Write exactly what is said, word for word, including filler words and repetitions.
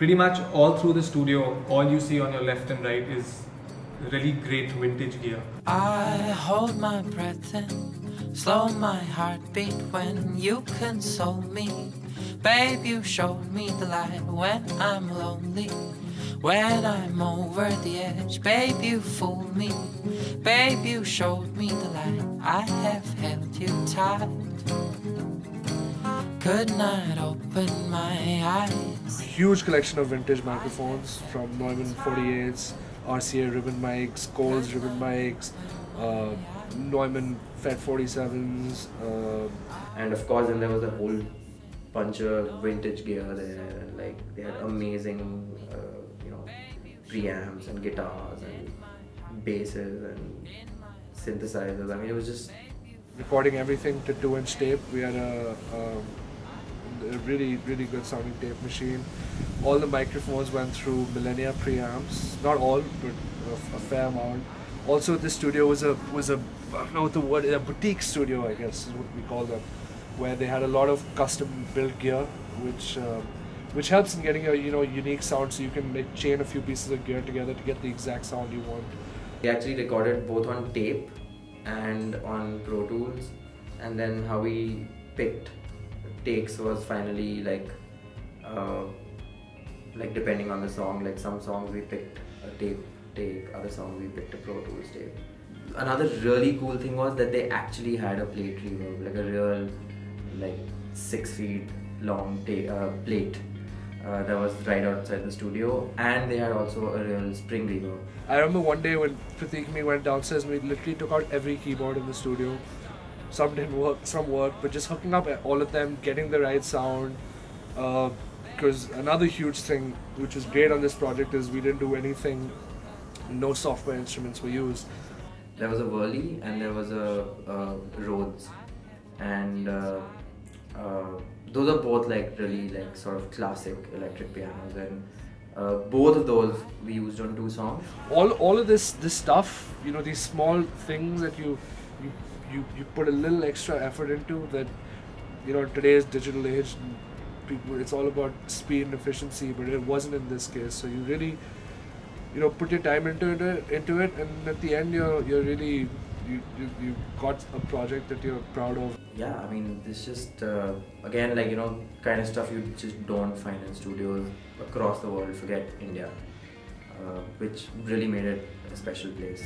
pretty much all through the studio, all you see on your left and right is really great vintage gear. I hold my breath in, slow my heartbeat when you console me. Babe, you showed me the light when I'm lonely. When I'm over the edge, babe, you fooled me. Babe, you showed me the light. I have held you tight. Could not open my eyes. Huge collection of vintage microphones from Neumann forty-eights, R C A ribbon mics, Coles ribbon mics, uh, Neumann Fed forty-sevens, uh, and of course then there was a whole bunch of vintage gear there. Like they had amazing uh, you know, preamps and guitars and basses and synthesizers. I mean, it was just recording everything to two inch tape. We had a, a, a really, really good sounding tape machine. All the microphones went through Millennia preamps. Not all, but a, a fair amount. Also, this studio was a was a I don't know what the word a boutique studio, I guess is what we call them, where they had a lot of custom built gear, which uh, which helps in getting a you know unique sound. So you can like chain a few pieces of gear together to get the exact sound you want. We actually recorded both on tape and on Pro Tools, and then how we picked takes was finally like uh, like depending on the song. Like some songs we picked a tape take, other songs we picked a Pro Tools tape. Another really cool thing was that they actually had a plate reverb, like a real like six feet long uh, plate uh, that was right outside the studio, and they had also a real spring reverb. I remember one day when Prateek and me went downstairs, we literally took out every keyboard in the studio. Some didn't work, some worked, but just hooking up all of them, getting the right sound. Uh, Because another huge thing which was great on this project is we didn't do anything, no software instruments were used. There was a Wurly and there was a uh, Rhodes, and uh, uh, those are both like really like sort of classic electric pianos, and uh, both of those we used on two songs. All all of this this stuff, you know, these small things that you you you, you put a little extra effort into, that you know today's digital age. People, it's all about speed and efficiency, but it wasn't in this case. So you really, you know, put your time into it, into it, and at the end, you're you're really you you you got a project that you're proud of. Yeah, I mean, this just uh, again like you know kind of stuff you just don't find in studios across the world. Forget India, uh, which really made it a special place.